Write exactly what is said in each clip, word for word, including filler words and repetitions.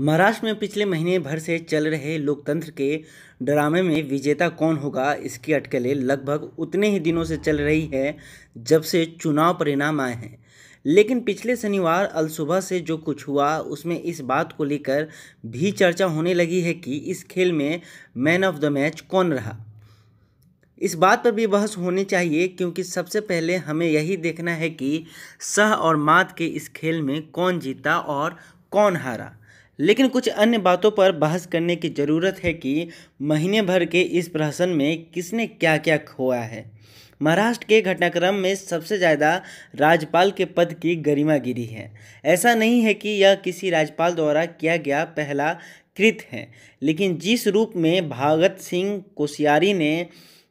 महाराष्ट्र में पिछले महीने भर से चल रहे लोकतंत्र के ड्रामे में विजेता कौन होगा, इसकी अटकलें लगभग उतने ही दिनों से चल रही है जब से चुनाव परिणाम आए हैं। लेकिन पिछले शनिवार अलसुबह से जो कुछ हुआ उसमें इस बात को लेकर भी चर्चा होने लगी है कि इस खेल में मैन ऑफ द मैच कौन रहा। इस बात पर भी बहस होनी चाहिए, क्योंकि सबसे पहले हमें यही देखना है कि सह और मात के इस खेल में कौन जीता और कौन हारा। लेकिन कुछ अन्य बातों पर बहस करने की ज़रूरत है कि महीने भर के इस प्रहसन में किसने क्या क्या खोया है। महाराष्ट्र के घटनाक्रम में सबसे ज़्यादा राज्यपाल के पद की गरिमा गिरी है। ऐसा नहीं है कि यह किसी राज्यपाल द्वारा किया गया पहला कृत्य है, लेकिन जिस रूप में भगत सिंह कोश्यारी ने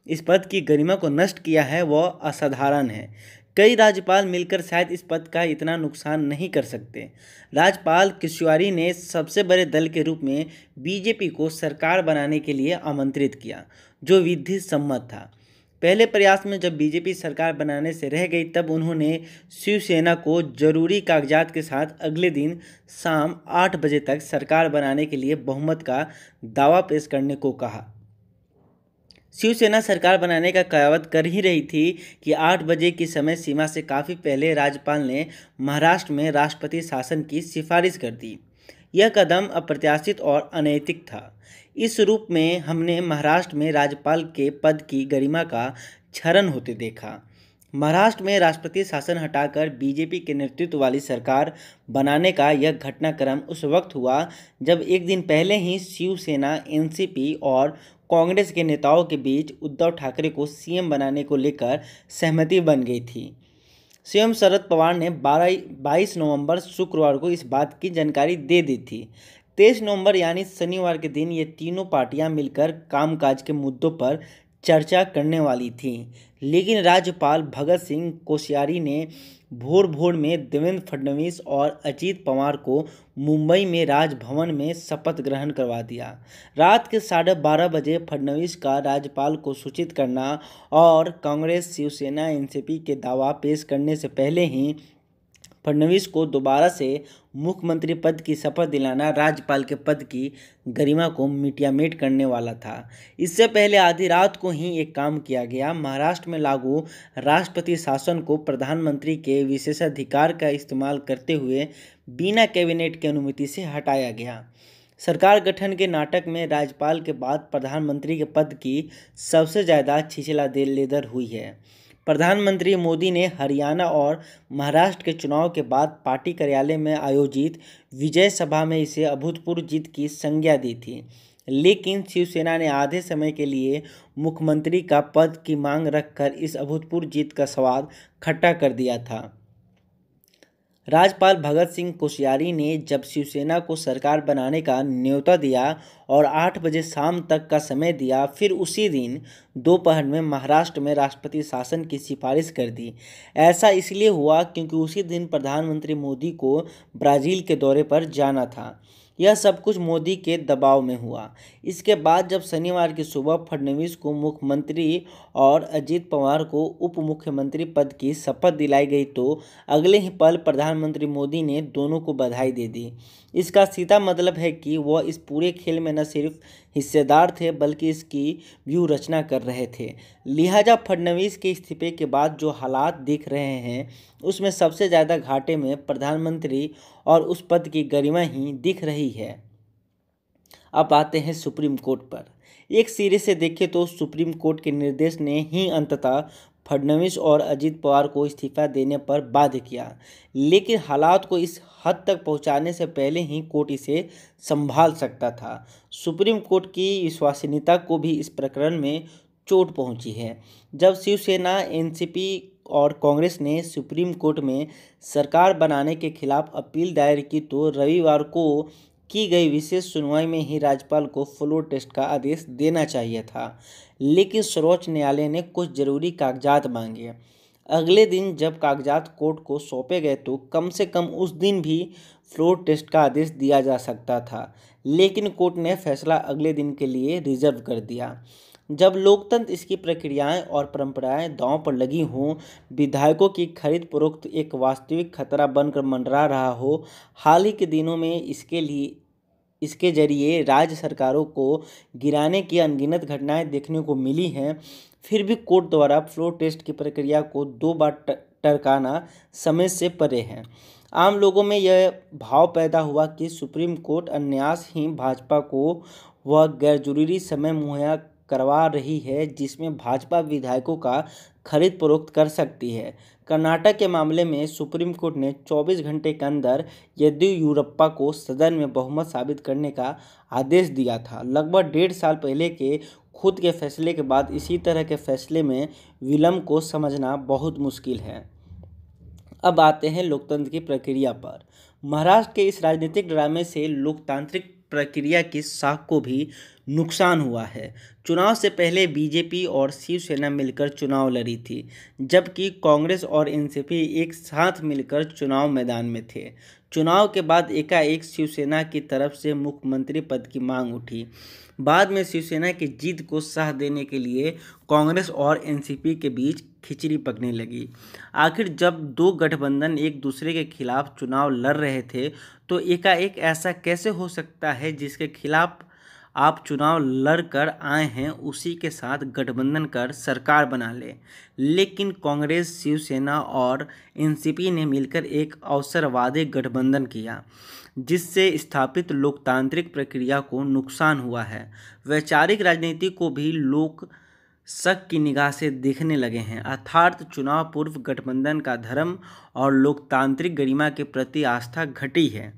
इस पद की गरिमा को नष्ट किया है वह असाधारण है। कई राज्यपाल मिलकर शायद इस पद का इतना नुकसान नहीं कर सकते। राज्यपाल कोश्यारी ने सबसे बड़े दल के रूप में बीजेपी को सरकार बनाने के लिए आमंत्रित किया, जो विधि सम्मत था। पहले प्रयास में जब बीजेपी सरकार बनाने से रह गई, तब उन्होंने शिवसेना को जरूरी कागजात के साथ अगले दिन शाम आठ बजे तक सरकार बनाने के लिए बहुमत का दावा पेश करने को कहा। शिवसेना सरकार बनाने का कयावत कर ही रही थी कि आठ बजे की समय सीमा से काफ़ी पहले राज्यपाल ने महाराष्ट्र में राष्ट्रपति शासन की सिफारिश कर दी। यह कदम अप्रत्याशित और अनैतिक था। इस रूप में हमने महाराष्ट्र में राज्यपाल के पद की गरिमा का क्षरण होते देखा। महाराष्ट्र में राष्ट्रपति शासन हटाकर बीजेपी के नेतृत्व वाली सरकार बनाने का यह घटनाक्रम उस वक्त हुआ जब एक दिन पहले ही शिवसेना, एनसीपी और कांग्रेस के नेताओं के बीच उद्धव ठाकरे को सीएम बनाने को लेकर सहमति बन गई थी। सीएम शरद पवार ने बाईस नवंबर शुक्रवार को इस बात की जानकारी दे दी थी। तेईस नवंबर यानी शनिवार के दिन ये तीनों पार्टियां मिलकर कामकाज के मुद्दों पर चर्चा करने वाली थीं, लेकिन राज्यपाल भगत सिंह कोश्यारी ने भोर भोर में देवेंद्र फडणवीस और अजीत पवार को मुंबई में राजभवन में शपथ ग्रहण करवा दिया। रात के साढ़े बारह बजे फडणवीस का राज्यपाल को सूचित करना और कांग्रेस, शिवसेना, एनसीपी के दावा पेश करने से पहले ही फडणवीस को दोबारा से मुख्यमंत्री पद की शपथ दिलाना राज्यपाल के पद की गरिमा को मिटियामेट करने वाला था। इससे पहले आधी रात को ही एक काम किया गया। महाराष्ट्र में लागू राष्ट्रपति शासन को प्रधानमंत्री के विशेषाधिकार का इस्तेमाल करते हुए बिना कैबिनेट की अनुमति से हटाया गया। सरकार गठन के नाटक में राज्यपाल के बाद प्रधानमंत्री के पद की सबसे ज़्यादा छिछला लेदर हुई है। प्रधानमंत्री मोदी ने हरियाणा और महाराष्ट्र के चुनाव के बाद पार्टी कार्यालय में आयोजित विजय सभा में इसे अभूतपूर्व जीत की संज्ञा दी थी, लेकिन शिवसेना ने आधे समय के लिए मुख्यमंत्री का पद की मांग रखकर इस अभूतपूर्व जीत का स्वाद खट्टा कर दिया था। राज्यपाल भगत सिंह कोश्यारी ने जब शिवसेना को सरकार बनाने का न्योता दिया और आठ बजे शाम तक का समय दिया, फिर उसी दिन दोपहर में महाराष्ट्र में राष्ट्रपति शासन की सिफारिश कर दी। ऐसा इसलिए हुआ क्योंकि उसी दिन प्रधानमंत्री मोदी को ब्राज़ील के दौरे पर जाना था। यह सब कुछ मोदी के दबाव में हुआ। इसके बाद जब शनिवार की सुबह फडणवीस को मुख्यमंत्री और अजीत पवार को उप मुख्यमंत्री पद की शपथ दिलाई गई, तो अगले ही पल प्रधानमंत्री मोदी ने दोनों को बधाई दे दी। इसका सीधा मतलब है कि वह इस पूरे खेल में न सिर्फ हिस्सेदार थे बल्कि इसकी व्यू रचना कर रहे थे। लिहाजा फडणवीस के इस्तीफे के बाद जो हालात दिख रहे हैं उसमें सबसे ज़्यादा घाटे में प्रधानमंत्री और उस पद की गरिमा ही दिख रही है। अब आते हैं सुप्रीम कोर्ट पर। एक सिरे से देखें तो सुप्रीम कोर्ट के निर्देश ने ही अंततः फडणवीस और अजीत पवार को इस्तीफा देने पर बाध्य किया, लेकिन हालात को इस हद तक पहुंचाने से पहले ही कोर्ट इसे संभाल सकता था। सुप्रीम कोर्ट की विश्वसनीयता को भी इस प्रकरण में चोट पहुंची है। जब शिवसेना, एनसीपी और कांग्रेस ने सुप्रीम कोर्ट में सरकार बनाने के खिलाफ अपील दायर की, तो रविवार को की गई विशेष सुनवाई में ही राज्यपाल को फ्लोर टेस्ट का आदेश देना चाहिए था, लेकिन सर्वोच्च न्यायालय ने कुछ जरूरी कागजात मांगे। अगले दिन जब कागजात कोर्ट को सौंपे गए तो कम से कम उस दिन भी फ्लोर टेस्ट का आदेश दिया जा सकता था, लेकिन कोर्ट ने फैसला अगले दिन के लिए रिजर्व कर दिया। जब लोकतंत्र, इसकी प्रक्रियाएं और परंपराएं दांव पर लगी हों, विधायकों की खरीद फरोख्त एक वास्तविक खतरा बनकर मंडरा रहा हो, हाल ही के दिनों में इसके लिए इसके जरिए राज्य सरकारों को गिराने की अनगिनत घटनाएं देखने को मिली हैं। फिर भी कोर्ट द्वारा फ्लोर टेस्ट की प्रक्रिया को दो बार टरकाना समय से परे है। आम लोगों में यह भाव पैदा हुआ कि सुप्रीम कोर्ट अन्यासहीन भाजपा को वह गैरजरूरी समय मुहैया करवा रही है जिसमें भाजपा विधायकों का खरीद फरोख्त कर सकती है। कर्नाटक के मामले में सुप्रीम कोर्ट ने चौबीस घंटे के अंदर येदियुरप्पा को सदन में बहुमत साबित करने का आदेश दिया था। लगभग डेढ़ साल पहले के खुद के फैसले के बाद इसी तरह के फैसले में विलम्ब को समझना बहुत मुश्किल है। अब आते हैं लोकतंत्र की प्रक्रिया पर। महाराष्ट्र के इस राजनीतिक ड्रामे से लोकतांत्रिक प्रक्रिया की साख को भी नुकसान हुआ है। चुनाव से पहले बीजेपी और शिवसेना मिलकर चुनाव लड़ी थी, जबकि कांग्रेस और एनसीपी एक साथ मिलकर चुनाव मैदान में थे। चुनाव के बाद एकाएक शिवसेना की तरफ से मुख्यमंत्री पद की मांग उठी। बाद में शिवसेना की जीत को साह देने के लिए कांग्रेस और एनसीपी के बीच खिचड़ी पकने लगी। आखिर जब दो गठबंधन एक दूसरे के खिलाफ चुनाव लड़ रहे थे तो एकाएक ऐसा कैसे हो सकता है जिसके खिलाफ आप चुनाव लड़कर आए हैं उसी के साथ गठबंधन कर सरकार बना लें। लेकिन कांग्रेस, शिवसेना और एनसीपी ने मिलकर एक अवसरवादी गठबंधन किया जिससे स्थापित लोकतांत्रिक प्रक्रिया को नुकसान हुआ है। वैचारिक राजनीति को भी लोग शक की निगाह से देखने लगे हैं। अर्थात चुनाव पूर्व गठबंधन का धर्म और लोकतांत्रिक गरिमा के प्रति आस्था घटी है।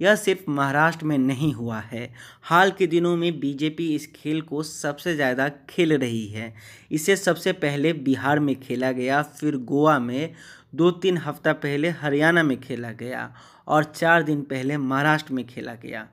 यह सिर्फ महाराष्ट्र में नहीं हुआ है। हाल के दिनों में बीजेपी इस खेल को सबसे ज़्यादा खेल रही है। इसे सबसे पहले बिहार में खेला गया, फिर गोवा में, दो तीन हफ्ता पहले हरियाणा में खेला गया और चार दिन पहले महाराष्ट्र में खेला गया।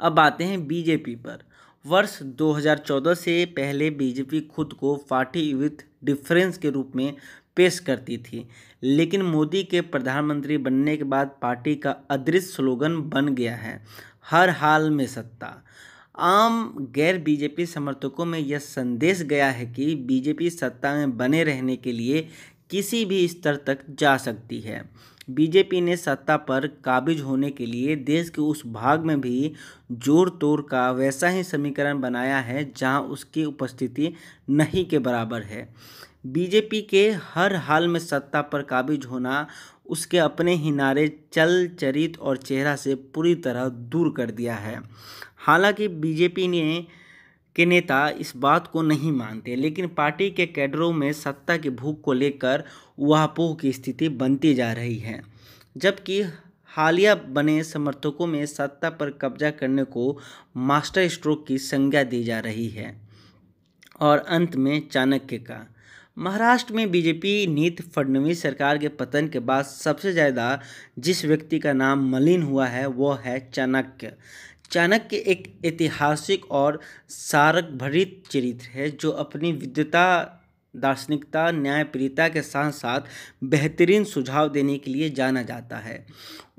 अब आते हैं बीजेपी पर। वर्ष दो हज़ार चौदह से पहले बीजेपी खुद को पार्टी विथ डिफरेंस के रूप में पेश करती थी, लेकिन मोदी के प्रधानमंत्री बनने के बाद पार्टी का अदृश्य स्लोगन बन गया है, हर हाल में सत्ता। आम गैर बीजेपी समर्थकों में यह संदेश गया है कि बीजेपी सत्ता में बने रहने के लिए किसी भी स्तर तक जा सकती है। बीजेपी ने सत्ता पर काबिज होने के लिए देश के उस भाग में भी जोर तोड़ का वैसा ही समीकरण बनाया है जहां उसकी उपस्थिति नहीं के बराबर है। बीजेपी के हर हाल में सत्ता पर काबिज होना उसके अपने ही नारे, चल, चरित्र और चेहरा से पूरी तरह दूर कर दिया है। हालांकि बीजेपी ने के नेता इस बात को नहीं मानते, लेकिन पार्टी के कैडरों में सत्ता की भूख को लेकर उहापोह की स्थिति बनती जा रही है, जबकि हालिया बने समर्थकों में सत्ता पर कब्जा करने को मास्टर स्ट्रोक की संज्ञा दी जा रही है। और अंत में चाणक्य का। महाराष्ट्र में बीजेपी नीति फडणवीस सरकार के पतन के बाद सबसे ज़्यादा जिस व्यक्ति का नाम मलिन हुआ है वह है चाणक्य। चाणक्य एक ऐतिहासिक और सारक भरित चरित्र है जो अपनी विद्वता, दार्शनिकता, न्यायप्रियता के साथ साथ बेहतरीन सुझाव देने के लिए जाना जाता है।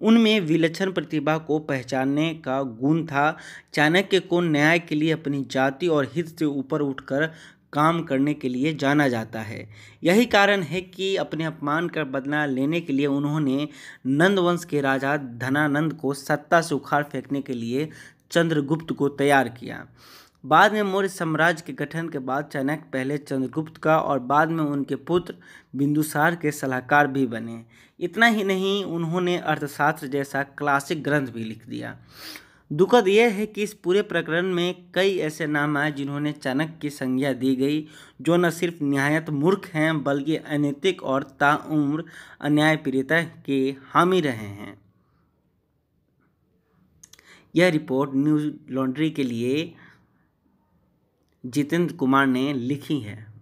उनमें विलक्षण प्रतिभा को पहचानने का गुण था। चाणक्य को न्याय के लिए अपनी जाति और हित से ऊपर उठकर काम करने के लिए जाना जाता है। यही कारण है कि अपने अपमान का बदला लेने के लिए उन्होंने नंदवंश के राजा धनानंद को सत्ता से उखाड़ फेंकने के लिए चंद्रगुप्त को तैयार किया। बाद में मौर्य साम्राज्य के गठन के बाद चाणक्य पहले चंद्रगुप्त का और बाद में उनके पुत्र बिंदुसार के सलाहकार भी बने। इतना ही नहीं, उन्होंने अर्थशास्त्र जैसा क्लासिक ग्रंथ भी लिख दिया। दुखद यह है कि इस पूरे प्रकरण में कई ऐसे नाम आए जिन्होंने चाणक्य की संज्ञा दी गई, जो न सिर्फ निहायत मूर्ख हैं बल्कि अनैतिक और ताउम्र अन्यायप्रियता के हामी रहे हैं। यह रिपोर्ट न्यूज़ लॉन्ड्री के लिए जितेंद्र कुमार ने लिखी है।